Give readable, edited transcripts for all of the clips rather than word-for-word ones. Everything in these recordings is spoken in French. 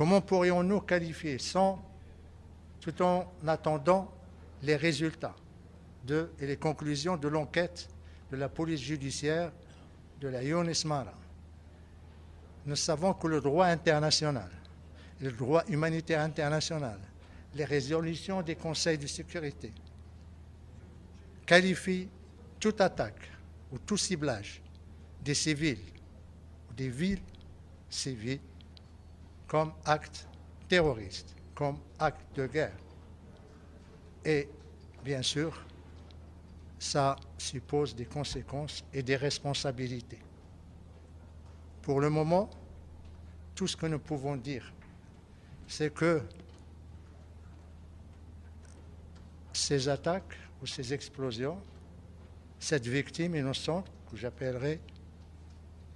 Comment pourrions-nous qualifier tout en attendant les résultats et les conclusions de l'enquête de la police judiciaire de la Smara? Nous savons que le droit international, le droit humanitaire international, les résolutions des conseils de sécurité qualifient toute attaque ou tout ciblage des civils ou des villes civiles comme acte terroriste, comme acte de guerre. Et bien sûr, ça suppose des conséquences et des responsabilités. Pour le moment, tout ce que nous pouvons dire, c'est que ces attaques ou ces explosions, cette victime innocente, que j'appellerai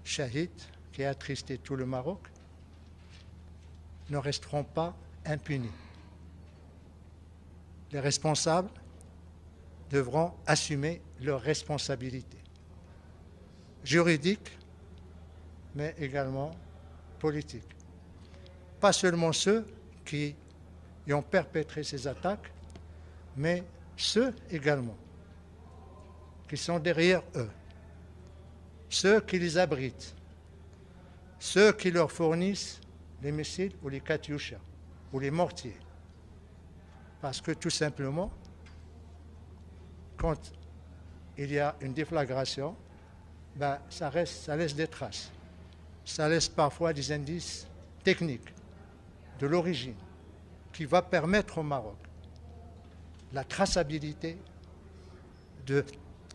Shahid, qui a attristé tout le Maroc, ne resteront pas impunis. Les responsables devront assumer leurs responsabilités juridiques, mais également politiques. Pas seulement ceux qui ont perpétré ces attaques, mais ceux également qui sont derrière eux, ceux qui les abritent, ceux qui leur fournissent les missiles ou les Katyushas ou les mortiers. Parce que tout simplement, quand il y a une déflagration, ça laisse des traces. Ça laisse parfois des indices techniques de l'origine qui va permettre au Maroc la traçabilité de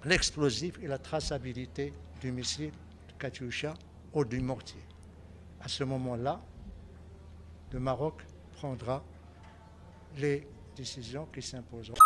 l'explosif et la traçabilité du missile de Katyusha ou du mortier. À ce moment-là, le Maroc prendra les décisions qui s'imposeront.